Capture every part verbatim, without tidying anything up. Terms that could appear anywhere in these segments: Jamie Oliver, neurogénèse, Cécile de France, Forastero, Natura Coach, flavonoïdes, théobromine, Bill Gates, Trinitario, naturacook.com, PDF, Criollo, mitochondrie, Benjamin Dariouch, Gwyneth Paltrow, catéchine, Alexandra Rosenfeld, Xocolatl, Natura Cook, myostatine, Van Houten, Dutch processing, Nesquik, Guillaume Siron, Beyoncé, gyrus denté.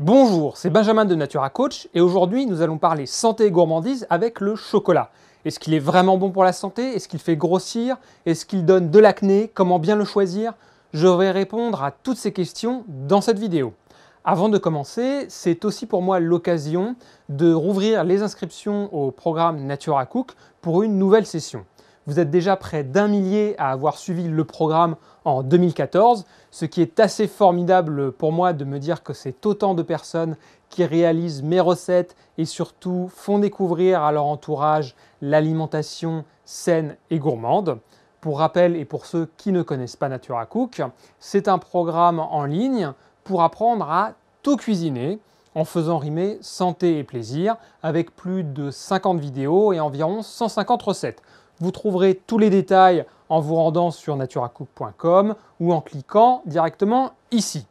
Bonjour, c'est Benjamin de Natura Coach et aujourd'hui nous allons parler santé et gourmandise avec le chocolat. Est-ce qu'il est vraiment bon pour la santé? Est-ce qu'il fait grossir? Est-ce qu'il donne de l'acné? Comment bien le choisir? Je vais répondre à toutes ces questions dans cette vidéo. Avant de commencer, c'est aussi pour moi l'occasion de rouvrir les inscriptions au programme Natura Cook pour une nouvelle session. Vous êtes déjà près d'un millier à avoir suivi le programme en deux mille quatorze, ce qui est assez formidable pour moi de me dire que c'est autant de personnes qui réalisent mes recettes et surtout font découvrir à leur entourage l'alimentation saine et gourmande. Pour rappel et pour ceux qui ne connaissent pas Natura Cook, c'est un programme en ligne pour apprendre à tout cuisiner en faisant rimer santé et plaisir avec plus de cinquante vidéos et environ cent cinquante recettes. Vous trouverez tous les détails en vous rendant sur naturacook point com ou en cliquant directement ici.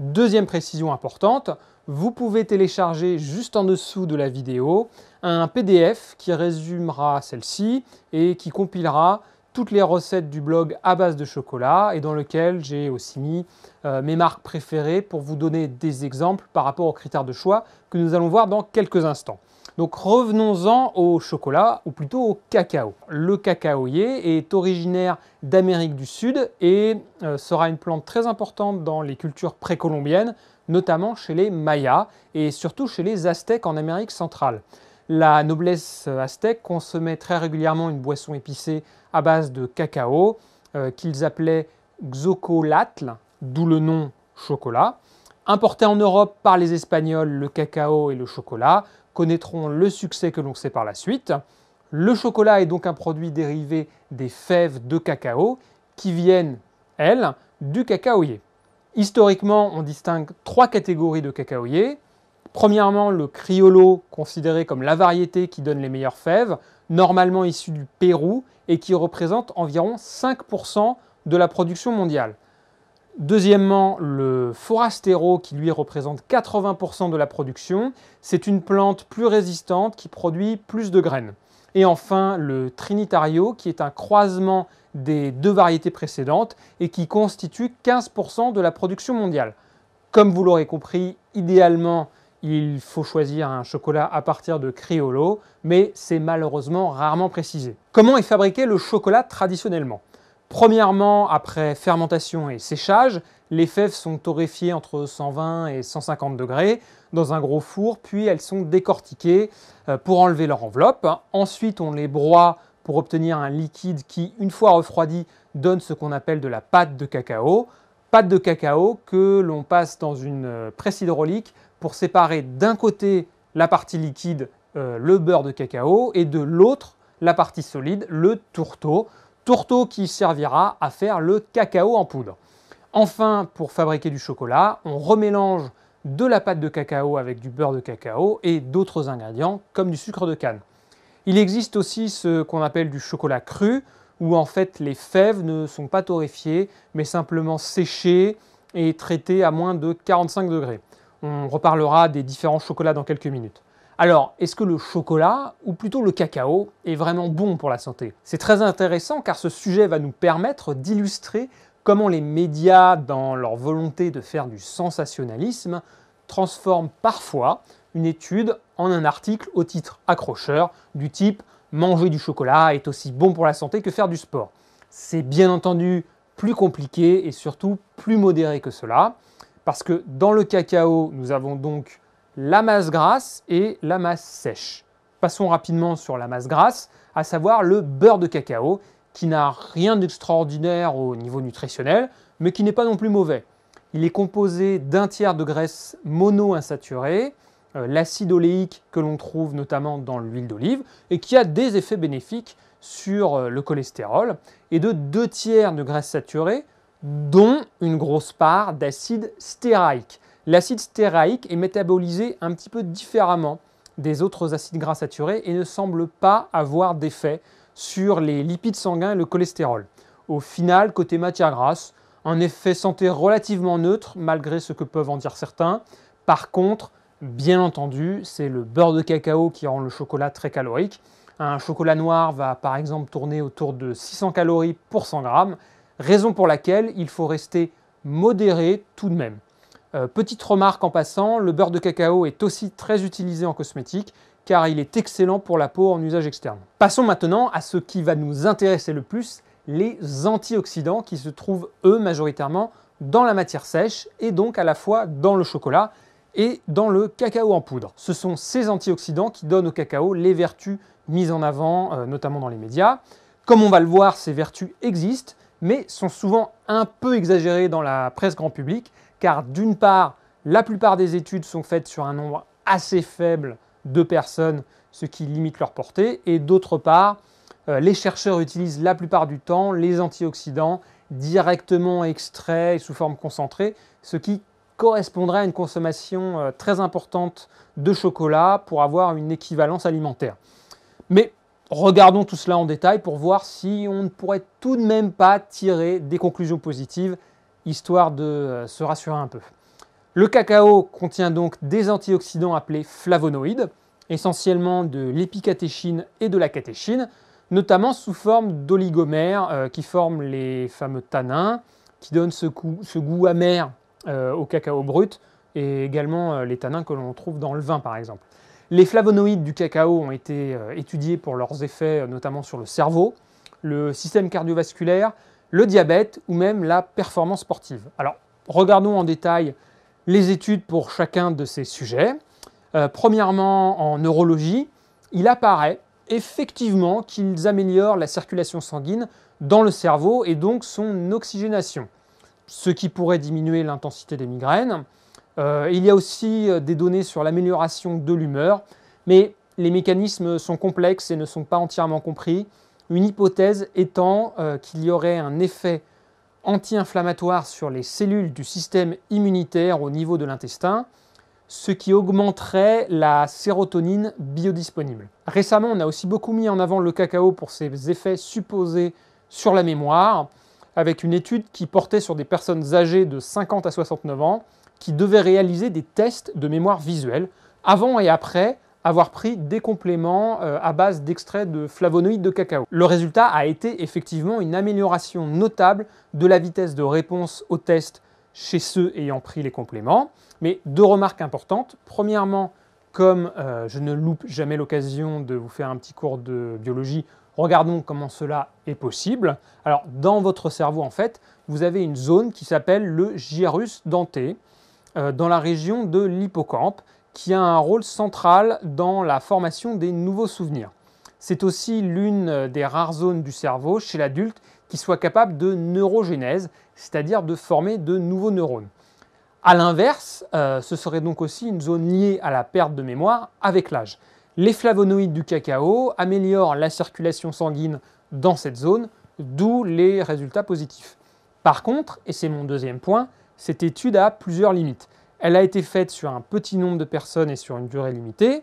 Deuxième précision importante, vous pouvez télécharger juste en dessous de la vidéo un P D F qui résumera celle-ci et qui compilera toutes les recettes du blog à base de chocolat et dans lequel j'ai aussi mis euh, mes marques préférées pour vous donner des exemples par rapport aux critères de choix que nous allons voir dans quelques instants. Donc revenons-en au chocolat, ou plutôt au cacao. Le cacaoyer est originaire d'Amérique du Sud et euh, sera une plante très importante dans les cultures précolombiennes, notamment chez les Mayas et surtout chez les Aztèques en Amérique centrale. La noblesse aztèque consommait très régulièrement une boisson épicée à base de cacao euh, qu'ils appelaient Xocolatl, d'où le nom chocolat. Importé en Europe par les Espagnols, le cacao et le chocolat connaîtront le succès que l'on sait par la suite. Le chocolat est donc un produit dérivé des fèves de cacao qui viennent, elles, du cacaoyer. Historiquement, on distingue trois catégories de cacaoyers. Premièrement, le criollo, considéré comme la variété qui donne les meilleures fèves, normalement issue du Pérou et qui représente environ cinq pour cent de la production mondiale. Deuxièmement, le Forastero qui lui représente quatre-vingts pour cent de la production. C'est une plante plus résistante qui produit plus de graines. Et enfin, le Trinitario qui est un croisement des deux variétés précédentes et qui constitue quinze pour cent de la production mondiale. Comme vous l'aurez compris, idéalement, il faut choisir un chocolat à partir de Criollo, mais c'est malheureusement rarement précisé. Comment est fabriqué le chocolat traditionnellement? Premièrement, après fermentation et séchage, les fèves sont torréfiées entre cent vingt et cent cinquante degrés dans un gros four, puis elles sont décortiquées pour enlever leur enveloppe. Ensuite, on les broie pour obtenir un liquide qui, une fois refroidi, donne ce qu'on appelle de la pâte de cacao. Pâte de cacao que l'on passe dans une presse hydraulique pour séparer d'un côté la partie liquide, euh, le beurre de cacao, et de l'autre, la partie solide, le tourteau. Tourteau qui servira à faire le cacao en poudre. Enfin, pour fabriquer du chocolat, on remélange de la pâte de cacao avec du beurre de cacao et d'autres ingrédients comme du sucre de canne. Il existe aussi ce qu'on appelle du chocolat cru, où en fait les fèves ne sont pas torréfiées, mais simplement séchées et traitées à moins de quarante-cinq degrés. On reparlera des différents chocolats dans quelques minutes. Alors, est-ce que le chocolat, ou plutôt le cacao, est vraiment bon pour la santé? C'est très intéressant car ce sujet va nous permettre d'illustrer comment les médias, dans leur volonté de faire du sensationnalisme, transforment parfois une étude en un article au titre accrocheur du type « Manger du chocolat est aussi bon pour la santé que faire du sport ». C'est bien entendu plus compliqué et surtout plus modéré que cela, parce que dans le cacao, nous avons donc la masse grasse et la masse sèche. Passons rapidement sur la masse grasse, à savoir le beurre de cacao, qui n'a rien d'extraordinaire au niveau nutritionnel, mais qui n'est pas non plus mauvais. Il est composé d'un tiers de graisse monoinsaturée, euh, l'acide oléique que l'on trouve notamment dans l'huile d'olive, et qui a des effets bénéfiques sur euh, le cholestérol, et de deux tiers de graisse saturée, dont une grosse part d'acide stéarique. L'acide stéarique est métabolisé un petit peu différemment des autres acides gras saturés et ne semble pas avoir d'effet sur les lipides sanguins et le cholestérol. Au final, côté matière grasse, un effet santé relativement neutre malgré ce que peuvent en dire certains. Par contre, bien entendu, c'est le beurre de cacao qui rend le chocolat très calorique. Un chocolat noir va par exemple tourner autour de six cents calories pour cent grammes, raison pour laquelle il faut rester modéré tout de même. Euh, petite remarque en passant, le beurre de cacao est aussi très utilisé en cosmétique car il est excellent pour la peau en usage externe. Passons maintenant à ce qui va nous intéresser le plus, les antioxydants qui se trouvent eux majoritairement dans la matière sèche et donc à la fois dans le chocolat et dans le cacao en poudre. Ce sont ces antioxydants qui donnent au cacao les vertus mises en avant, euh, notamment dans les médias. Comme on va le voir, ces vertus existent, mais sont souvent un peu exagérées dans la presse grand public, car d'une part, la plupart des études sont faites sur un nombre assez faible de personnes, ce qui limite leur portée, et d'autre part, euh, les chercheurs utilisent la plupart du temps les antioxydants directement extraits et sous forme concentrée, ce qui correspondrait à une consommation euh, très importante de chocolat pour avoir une équivalence alimentaire. Mais regardons tout cela en détail pour voir si on ne pourrait tout de même pas tirer des conclusions positives, histoire de se rassurer un peu. Le cacao contient donc des antioxydants appelés flavonoïdes, essentiellement de l'épicatéchine et de la catéchine, notamment sous forme d'oligomères euh, qui forment les fameux tanins, qui donnent ce, coup, ce goût amer euh, au cacao brut, et également euh, les tanins que l'on trouve dans le vin par exemple. Les flavonoïdes du cacao ont été euh, étudiés pour leurs effets euh, notamment sur le cerveau, le système cardiovasculaire, le diabète ou même la performance sportive. Alors, regardons en détail les études pour chacun de ces sujets. Euh, premièrement, en neurologie, il apparaît effectivement qu'ils améliorent la circulation sanguine dans le cerveau et donc son oxygénation, ce qui pourrait diminuer l'intensité des migraines. Euh, il y a aussi des données sur l'amélioration de l'humeur, mais les mécanismes sont complexes et ne sont pas entièrement compris. Une hypothèse étant euh, qu'il y aurait un effet anti-inflammatoire sur les cellules du système immunitaire au niveau de l'intestin, ce qui augmenterait la sérotonine biodisponible. Récemment, on a aussi beaucoup mis en avant le cacao pour ses effets supposés sur la mémoire, avec une étude qui portait sur des personnes âgées de cinquante à soixante-neuf ans qui devaient réaliser des tests de mémoire visuelle avant et après avoir pris des compléments euh, à base d'extraits de flavonoïdes de cacao. Le résultat a été effectivement une amélioration notable de la vitesse de réponse aux tests chez ceux ayant pris les compléments. Mais deux remarques importantes. Premièrement, comme euh, je ne loupe jamais l'occasion de vous faire un petit cours de biologie, regardons comment cela est possible. Alors, dans votre cerveau, en fait, vous avez une zone qui s'appelle le gyrus denté, euh, dans la région de l'hippocampe, qui a un rôle central dans la formation des nouveaux souvenirs. C'est aussi l'une des rares zones du cerveau chez l'adulte qui soit capable de neurogénèse, c'est-à-dire de former de nouveaux neurones. A l'inverse, euh, ce serait donc aussi une zone liée à la perte de mémoire avec l'âge. Les flavonoïdes du cacao améliorent la circulation sanguine dans cette zone, d'où les résultats positifs. Par contre, et c'est mon deuxième point, cette étude a plusieurs limites. Elle a été faite sur un petit nombre de personnes et sur une durée limitée.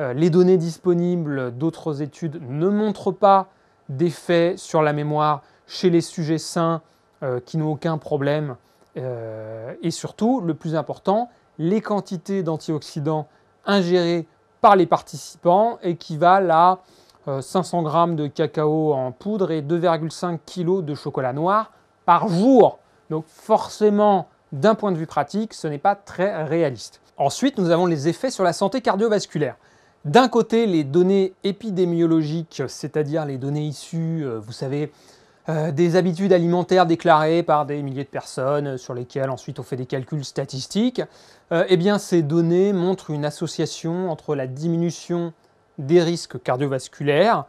Euh, les données disponibles d'autres études ne montrent pas d'effet sur la mémoire chez les sujets sains euh, qui n'ont aucun problème. Euh, et surtout, le plus important, les quantités d'antioxydants ingérées par les participants équivalent à euh, cinq cents grammes de cacao en poudre et deux virgule cinq kilos de chocolat noir par jour. Donc forcément, d'un point de vue pratique, ce n'est pas très réaliste. Ensuite, nous avons les effets sur la santé cardiovasculaire. D'un côté, les données épidémiologiques, c'est-à-dire les données issues, vous savez, euh, des habitudes alimentaires déclarées par des milliers de personnes, sur lesquelles ensuite on fait des calculs statistiques, euh, eh bien ces données montrent une association entre la diminution des risques cardiovasculaires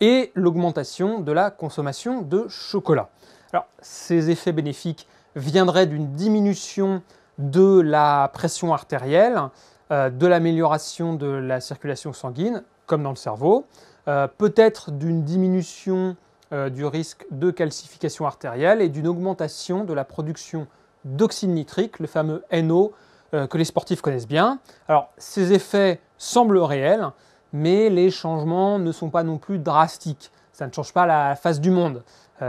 et l'augmentation de la consommation de chocolat. Alors, ces effets bénéfiques viendraient d'une diminution de la pression artérielle, euh, de l'amélioration de la circulation sanguine, comme dans le cerveau, euh, peut-être d'une diminution euh, du risque de calcification artérielle et d'une augmentation de la production d'oxyde nitrique, le fameux N O euh, que les sportifs connaissent bien. Alors, ces effets semblent réels, mais les changements ne sont pas non plus drastiques. Ça ne change pas la face du monde.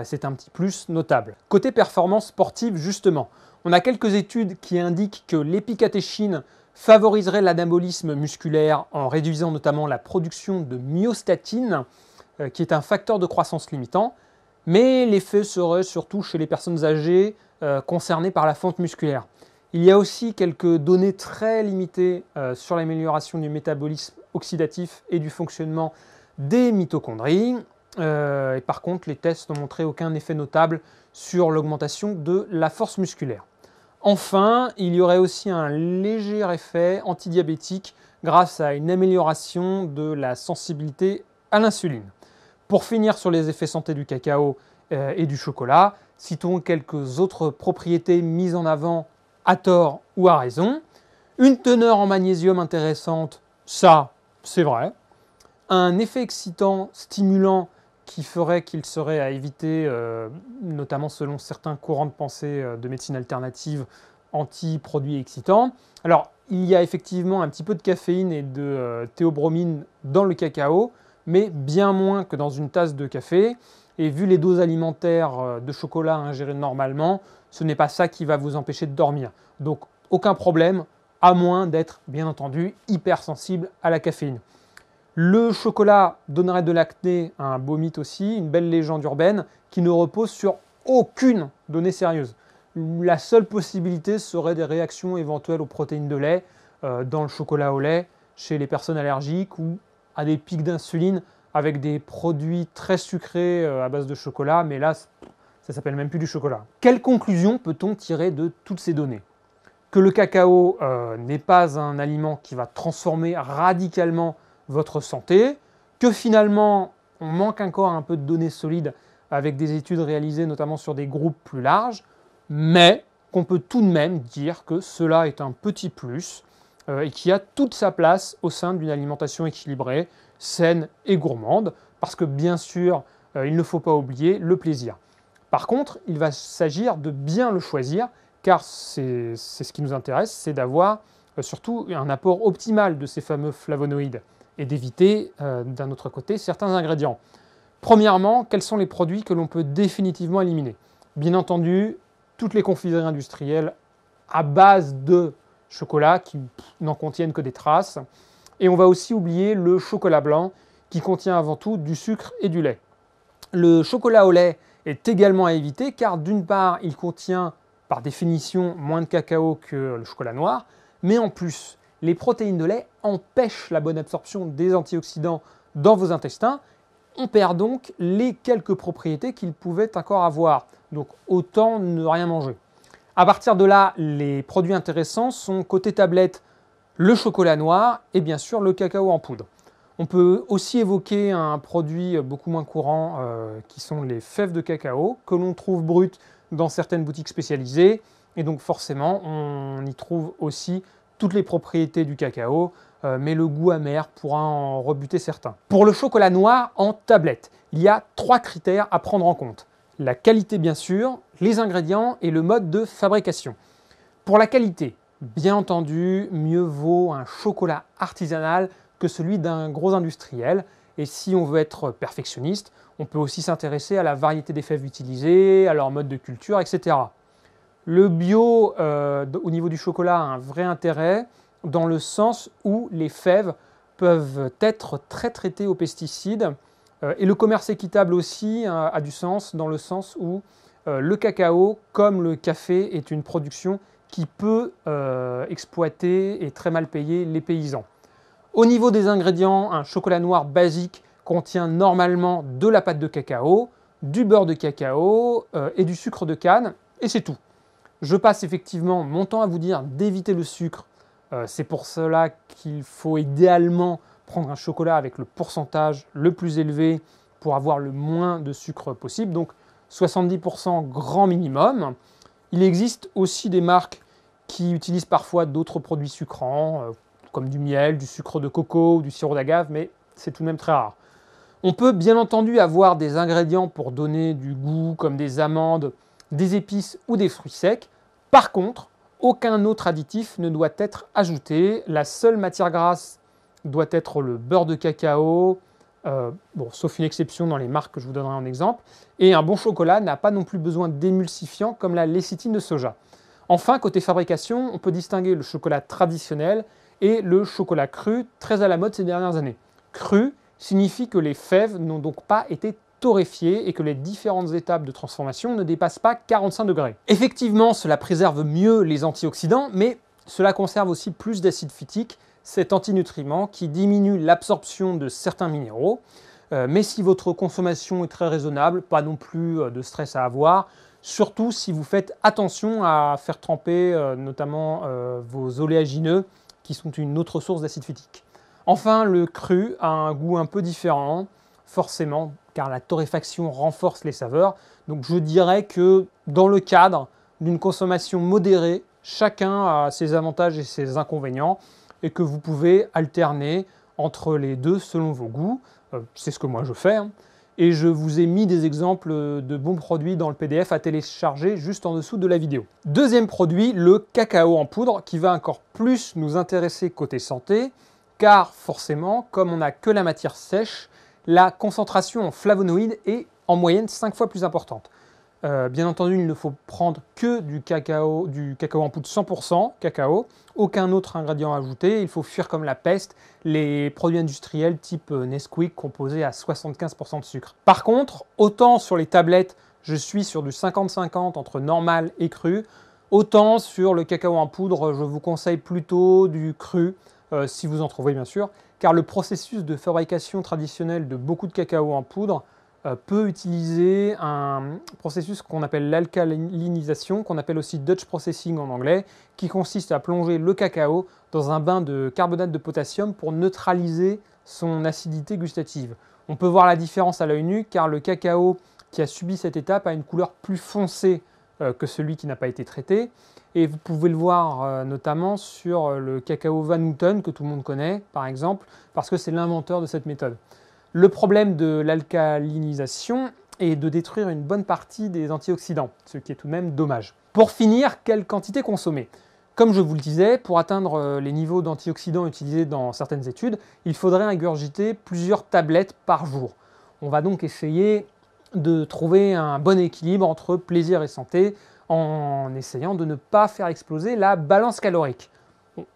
C'est un petit plus notable. Côté performance sportive, justement, on a quelques études qui indiquent que l'épicatéchine favoriserait l'anabolisme musculaire en réduisant notamment la production de myostatine, qui est un facteur de croissance limitant, mais l'effet serait surtout chez les personnes âgées euh, concernées par la fonte musculaire. Il y a aussi quelques données très limitées euh, sur l'amélioration du métabolisme oxydatif et du fonctionnement des mitochondries. Euh, et par contre, les tests n'ont montré aucun effet notable sur l'augmentation de la force musculaire. Enfin, il y aurait aussi un léger effet antidiabétique grâce à une amélioration de la sensibilité à l'insuline. Pour finir sur les effets santé du cacao euh, et du chocolat, citons quelques autres propriétés mises en avant à tort ou à raison. Une teneur en magnésium intéressante, ça c'est vrai. Un effet excitant, stimulant, qui ferait qu'il serait à éviter, euh, notamment selon certains courants de pensée euh, de médecine alternative, anti-produits excitants. Alors, il y a effectivement un petit peu de caféine et de euh, théobromine dans le cacao, mais bien moins que dans une tasse de café. Et vu les doses alimentaires euh, de chocolat ingérées normalement, ce n'est pas ça qui va vous empêcher de dormir. Donc, aucun problème, à moins d'être, bien entendu, hypersensible à la caféine. Le chocolat donnerait de l'acné à un beau mythe aussi, une belle légende urbaine qui ne repose sur aucune donnée sérieuse. La seule possibilité serait des réactions éventuelles aux protéines de lait, euh, dans le chocolat au lait, chez les personnes allergiques ou à des pics d'insuline avec des produits très sucrés euh, à base de chocolat, mais là, ça s'appelle même plus du chocolat. Quelle conclusion peut-on tirer de toutes ces données ? Que le cacao euh, n'est pas un aliment qui va transformer radicalement votre santé, que finalement on manque encore un peu de données solides avec des études réalisées notamment sur des groupes plus larges, mais qu'on peut tout de même dire que cela est un petit plus euh, et qui a toute sa place au sein d'une alimentation équilibrée, saine et gourmande, parce que bien sûr euh, il ne faut pas oublier le plaisir. Par contre, il va s'agir de bien le choisir, car c'est ce qui nous intéresse, c'est d'avoir euh, surtout un apport optimal de ces fameux flavonoïdes, et d'éviter euh, d'un autre côté certains ingrédients. Premièrement, quels sont les produits que l'on peut définitivement éliminer? Bien entendu, toutes les confiseries industrielles à base de chocolat qui n'en contiennent que des traces. Et on va aussi oublier le chocolat blanc qui contient avant tout du sucre et du lait. Le chocolat au lait est également à éviter car d'une part, il contient par définition moins de cacao que le chocolat noir, mais en plus, les protéines de lait empêchent la bonne absorption des antioxydants dans vos intestins. On perd donc les quelques propriétés qu'ils pouvaient encore avoir. Donc autant ne rien manger. À partir de là, les produits intéressants sont côté tablette le chocolat noir et bien sûr le cacao en poudre. On peut aussi évoquer un produit beaucoup moins courant euh, qui sont les fèves de cacao que l'on trouve brutes dans certaines boutiques spécialisées. Et donc forcément, on y trouve aussi toutes les propriétés du cacao, euh, mais le goût amer pourra en rebuter certains. Pour le chocolat noir en tablette, il y a trois critères à prendre en compte. La qualité bien sûr, les ingrédients et le mode de fabrication. Pour la qualité, bien entendu, mieux vaut un chocolat artisanal que celui d'un gros industriel. Et si on veut être perfectionniste, on peut aussi s'intéresser à la variété des fèves utilisées, à leur mode de culture, et cetera. Le bio, euh, au niveau du chocolat, a un vrai intérêt dans le sens où les fèves peuvent être très traitées aux pesticides. Euh, et le commerce équitable aussi hein, a du sens dans le sens où euh, le cacao, comme le café, est une production qui peut euh, exploiter et très mal payer les paysans. Au niveau des ingrédients, un chocolat noir basique contient normalement de la pâte de cacao, du beurre de cacao euh, et du sucre de canne, et c'est tout. Je passe effectivement mon temps à vous dire d'éviter le sucre. Euh, c'est pour cela qu'il faut idéalement prendre un chocolat avec le pourcentage le plus élevé pour avoir le moins de sucre possible, donc soixante-dix pour cent grand minimum. Il existe aussi des marques qui utilisent parfois d'autres produits sucrants, euh, comme du miel, du sucre de coco, du sirop d'agave, mais c'est tout de même très rare. On peut bien entendu avoir des ingrédients pour donner du goût, comme des amandes, des épices ou des fruits secs. Par contre, aucun autre additif ne doit être ajouté. La seule matière grasse doit être le beurre de cacao, euh, bon, sauf une exception dans les marques que je vous donnerai en exemple. Et un bon chocolat n'a pas non plus besoin d'émulsifiants comme la lécithine de soja. Enfin, côté fabrication, on peut distinguer le chocolat traditionnel et le chocolat cru, très à la mode ces dernières années. Cru signifie que les fèves n'ont donc pas été torréfié et que les différentes étapes de transformation ne dépassent pas quarante-cinq degrés. Effectivement, cela préserve mieux les antioxydants, mais cela conserve aussi plus d'acide phytique, cet antinutriment qui diminue l'absorption de certains minéraux. Euh, mais si votre consommation est très raisonnable, pas non plus de stress à avoir, surtout si vous faites attention à faire tremper euh, notamment euh, vos oléagineux qui sont une autre source d'acide phytique. Enfin, le cru a un goût un peu différent, forcément, car la torréfaction renforce les saveurs. Donc je dirais que dans le cadre d'une consommation modérée, chacun a ses avantages et ses inconvénients et que vous pouvez alterner entre les deux selon vos goûts. Euh, c'est ce que moi je fais. Hein. Et je vous ai mis des exemples de bons produits dans le P D F à télécharger juste en dessous de la vidéo. Deuxième produit, le cacao en poudre qui va encore plus nous intéresser côté santé car forcément, comme on n'a que la matière sèche, la concentration en flavonoïdes est en moyenne cinq fois plus importante. Euh, bien entendu, il ne faut prendre que du cacao, du cacao en poudre cent pour cent cacao, aucun autre ingrédient ajouté. Il faut fuir comme la peste les produits industriels type Nesquik composés à soixante-quinze pour cent de sucre. Par contre, autant sur les tablettes, je suis sur du cinquante cinquante entre normal et cru, autant sur le cacao en poudre, je vous conseille plutôt du cru, euh, si vous en trouvez bien sûr, car le processus de fabrication traditionnel de beaucoup de cacao en poudre peut utiliser un processus qu'on appelle l'alcalinisation, qu'on appelle aussi Dutch processing en anglais, qui consiste à plonger le cacao dans un bain de carbonate de potassium pour neutraliser son acidité gustative. On peut voir la différence à l'œil nu car le cacao qui a subi cette étape a une couleur plus foncée que celui qui n'a pas été traité. Et vous pouvez le voir notamment sur le cacao Van Houten que tout le monde connaît par exemple, parce que c'est l'inventeur de cette méthode. Le problème de l'alcalinisation est de détruire une bonne partie des antioxydants, ce qui est tout de même dommage. Pour finir, quelle quantité consommer? Comme je vous le disais, pour atteindre les niveaux d'antioxydants utilisés dans certaines études, il faudrait ingurgiter plusieurs tablettes par jour. On va donc essayer de trouver un bon équilibre entre plaisir et santé en essayant de ne pas faire exploser la balance calorique.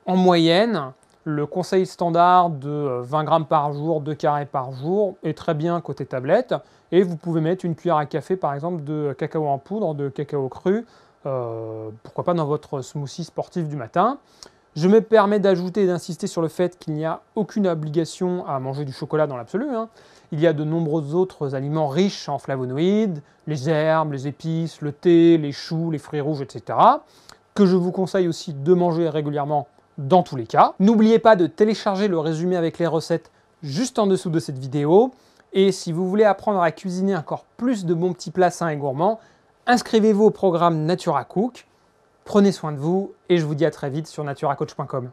En moyenne, le conseil standard de vingt grammes par jour, deux carrés par jour est très bien côté tablette et vous pouvez mettre une cuillère à café par exemple de cacao en poudre, de cacao cru, euh, pourquoi pas dans votre smoothie sportif du matin. Je me permets d'ajouter et d'insister sur le fait qu'il n'y a aucune obligation à manger du chocolat dans l'absolu. Hein. Il y a de nombreux autres aliments riches en flavonoïdes, les herbes, les épices, le thé, les choux, les fruits rouges, et cetera, que je vous conseille aussi de manger régulièrement dans tous les cas. N'oubliez pas de télécharger le résumé avec les recettes juste en dessous de cette vidéo. Et si vous voulez apprendre à cuisiner encore plus de bons petits plats sains et gourmands, inscrivez-vous au programme Natura Cook. Prenez soin de vous et je vous dis à très vite sur naturacoach point com.